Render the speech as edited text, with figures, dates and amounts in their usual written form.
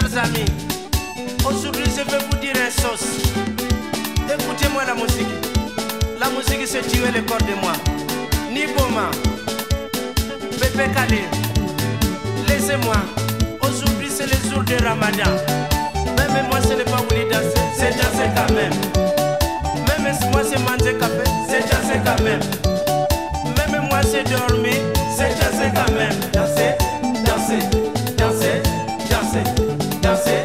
chers amis, aujourd'hui je vais vous dire un sauce. Écoutez-moi la musique. La musique se tue le corps de moi. Nyboma, Bébé Khaled, laissez-moi. Aujourd'hui c'est le jour de Ramadan. Même moi ce n'est pas voulu danser, c'est danser quand même. Même moi c'est manger café, c'est danser quand même. Même moi c'est dormir, c'est danser quand même. Danser, danser, danser, danser, danser.